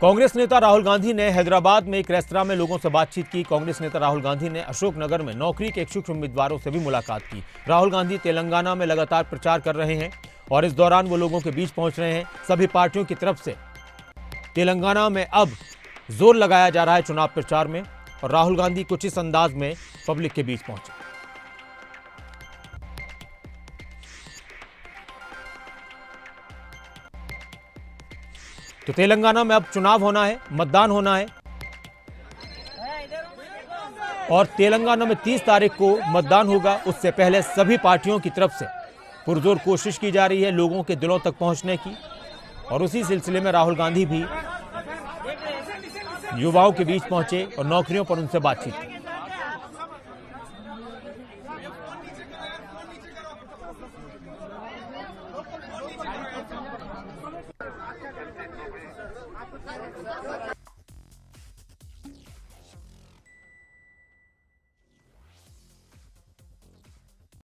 कांग्रेस नेता राहुल गांधी ने हैदराबाद में एक रेस्तरां में लोगों से बातचीत की। कांग्रेस नेता राहुल गांधी ने अशोक नगर में नौकरी के इच्छुक उम्मीदवारों से भी मुलाकात की। राहुल गांधी तेलंगाना में लगातार प्रचार कर रहे हैं और इस दौरान वो लोगों के बीच पहुंच रहे हैं। सभी पार्टियों की तरफ से तेलंगाना में अब जोर लगाया जा रहा है चुनाव प्रचार में, और राहुल गांधी कुछ इस अंदाज में पब्लिक के बीच पहुंचे। तो तेलंगाना में अब चुनाव होना है, मतदान होना है, और तेलंगाना में 30 तारीख को मतदान होगा। उससे पहले सभी पार्टियों की तरफ से पुरजोर कोशिश की जा रही है लोगों के दिलों तक पहुंचने की, और उसी सिलसिले में राहुल गांधी भी युवाओं के बीच पहुंचे और नौकरियों पर उनसे बातचीत की।